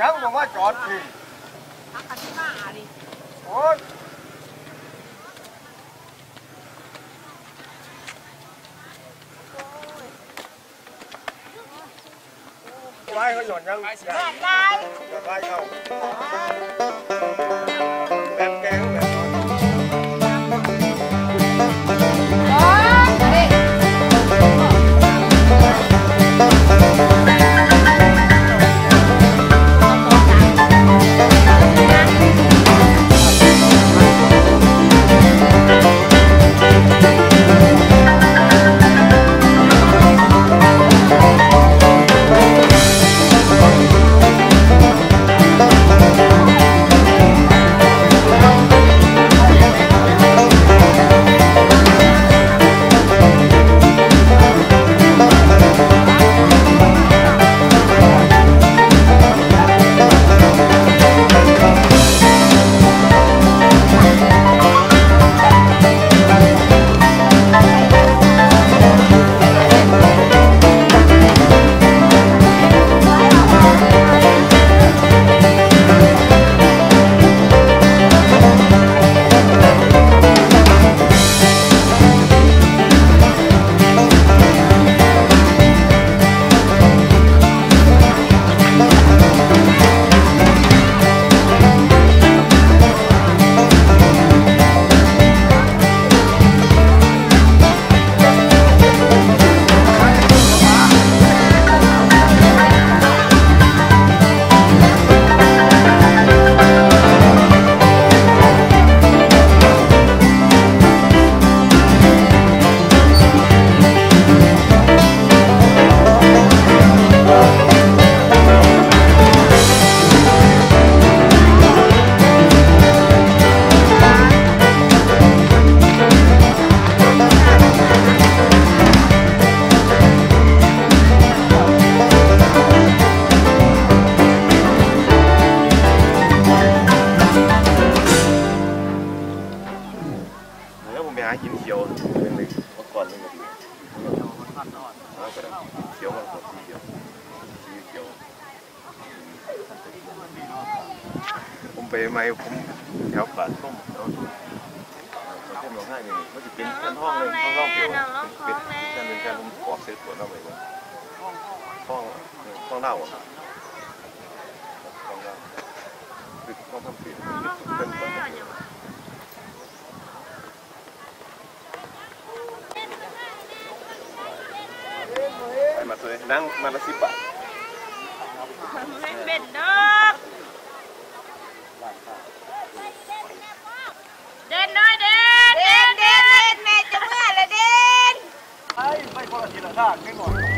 ยังบอกว่าจอดสิอันนี้มาดิโอ้ยไล่เขาหย่อนยังไล่ไล่เขานั่งมาละ10 บาทเบ็ดดอกเด่นน้อยเด่นเด่นเด่นแม่จะเมื่อละเด่นไม่พอละทีละท่าไม่หมด